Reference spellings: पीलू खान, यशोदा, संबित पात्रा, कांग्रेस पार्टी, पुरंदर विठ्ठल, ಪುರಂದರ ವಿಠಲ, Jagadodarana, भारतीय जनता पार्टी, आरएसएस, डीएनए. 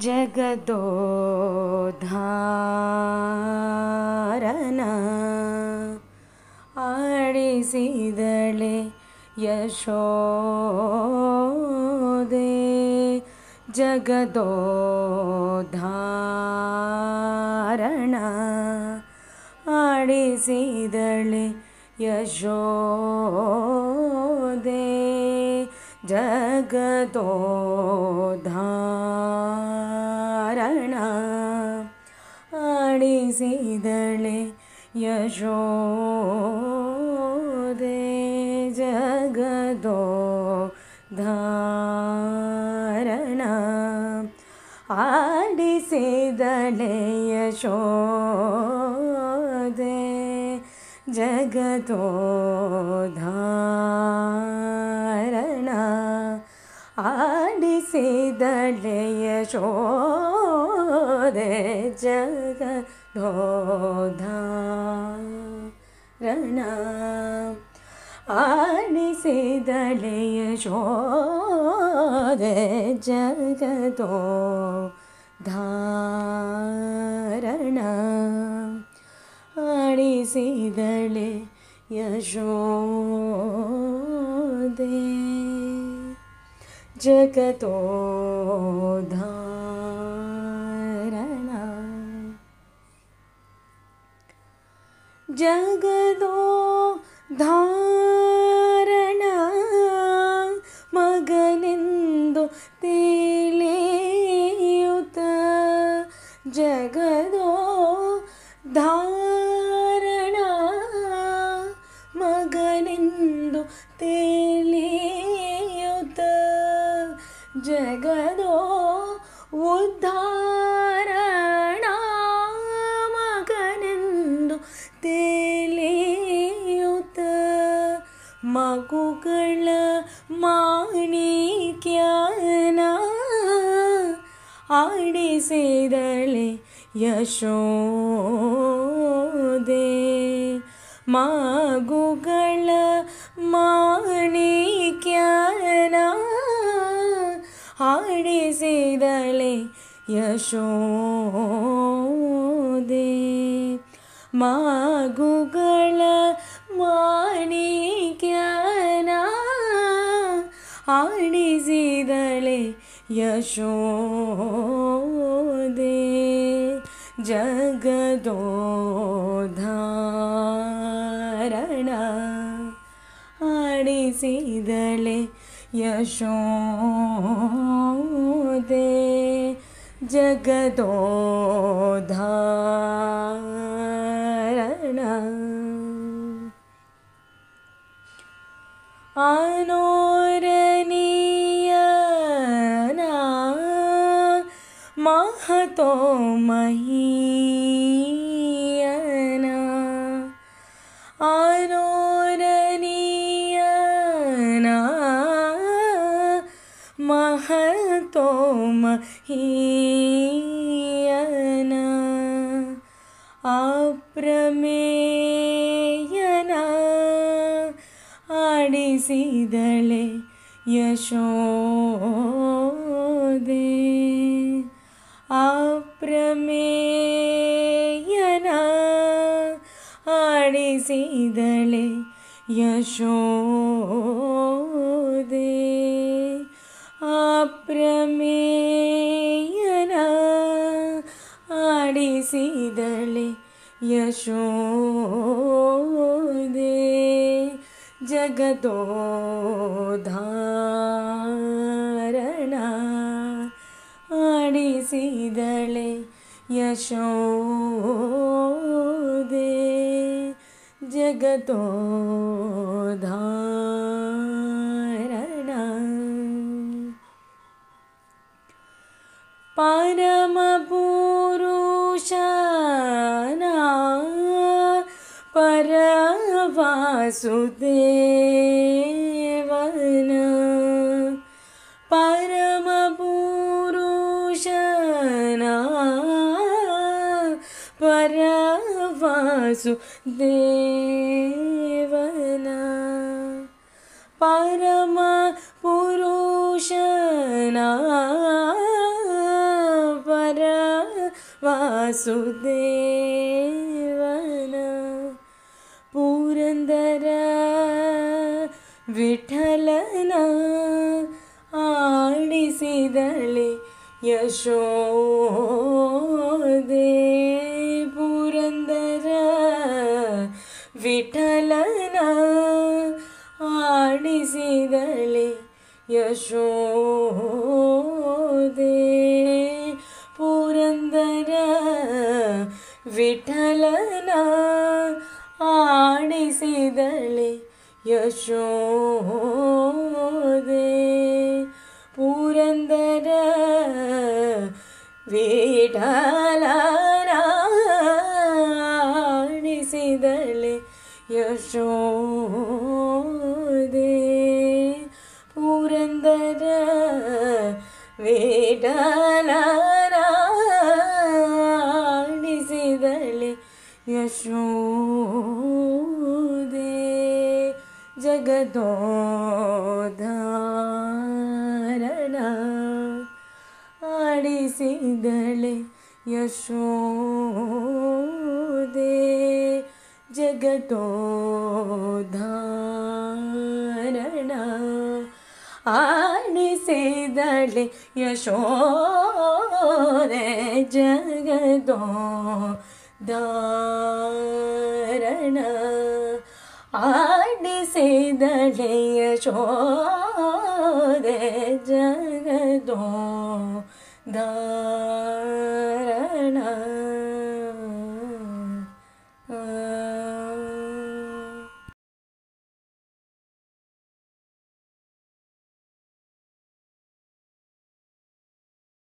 जगदोधारणा आडिसिदळे यशोदे जगदोधारणा आडिसिदळे यशोदे जगदोधारणा आडिसिदळे यशोदे जगदोधारणा आडिसिदळे यशोदे जगदोधारणा आडिसिदळे यशोदे जगदोधारणा आडिसिदळे यशोदे जगदोधारणा आडिसिदळे यशोदे जगदोधारणा जगदोधारणा मगनेंदु ತಿಳಿಯುತ್ತ जगदोधारणा ತಿಳಿಯುತ್ತ ಜಗದೋದ್ಧಾರಣಾ ಮಗನೆಂದು ತಿಳಿಯುತ್ತ ಮಗುಗಳ ಮಾಣಿಕ್ಯನ ಆಡಿಸಿದಳೆ ಯಶೋದೆ ಮಗುಗಳ ಮಾಣಿಕ್ಯನ ಆಡಿಸಿದಳೆ ಯಶೋದೆ ಮಗುಗಳ ಮಾಣಿಕ್ಯನ ಆಡಿಸಿದಳೆ ಯಶೋದೆ ಜಗದೋಧಾರಣಾ आडिसिदळे यशोदे जगदोधारणा अनोरणीयना महतो महीयना महतोमहीयना अप्रमेयना आडिसिदळे यशोदे अप्रमेयना आडिसिदळे यशोदे अप्रमेयना आडिसिदळे यशोदे जगदोधारणा आडिसिदळे यशोदे जगदोधारणा परमपुरुषाना परवासुदेवना परमपुरुषाना परवासुदेवना परमपुरुषाना वासुदेवना पुरंदर विठ्ठलನ ಆಡಿಸಿದಳೆ ಯಶೋದೆ पुरंदर ವಿಠ್ಠಲನ ಆಡಿಸಿದಳೆ ಯಶೋದೆ पुरंदर ವಿಠ್ಠಲನ ಆಡಿಸಿದಳೆ ಯಶೋದೆ ಪುರಂದರ ವಿಠಲನ ಆಡಿಸಿದಳೆ ಯಶೋದೆ ಪುರಂದರ ವಿಠಲನ ಆಡಿಸಿದಳೆ ಯಶೋದೆ जगदोधारण आडिसिदळे यशोदे जगदोधारण आडिसिदळे यशोदे जगदोधारण आडिसिदळे यशोदे जगदोधारण।